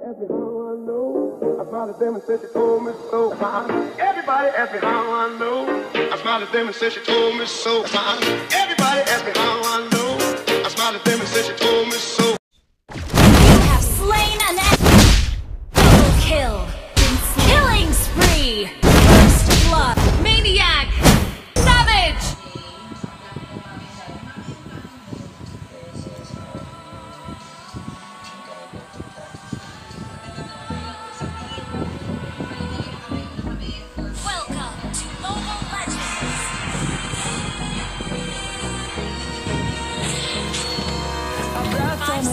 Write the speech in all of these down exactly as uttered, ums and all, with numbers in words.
asks me how I know. I smiled at them and said she told me so. Everybody asks me how I know. I smiled at them and said she told me so. Everybody asks me how I know. I smiled at them and said she told me so. You have slain an enemy. Double kill. Killing spree. First blood. Maniac. Savage.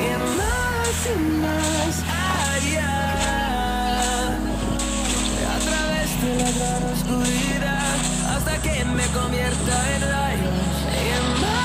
Y más y más allá, a través de la gran oscuridad, hasta que me convierta en la in my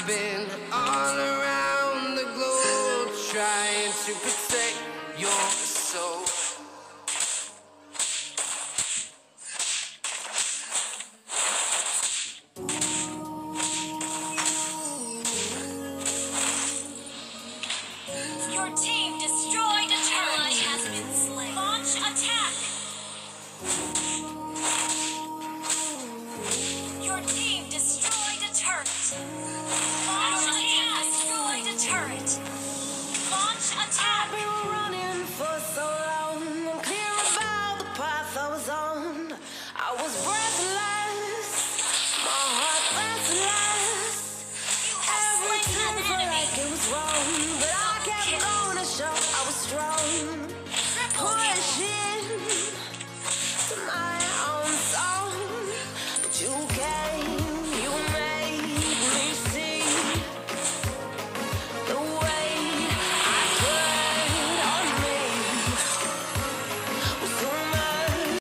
I've been all around the globe trying to protect your soul. Your team destroyed a turret. Has been slain. Launch attack. Your team destroyed a turret. Launch attack. Destroyed a turret. Launch attack. I've been running for so long, unclear about the path I was on. I was breathless. My heart restless. Everything felt like it was wrong, but I kept going to show I was strong. Push it.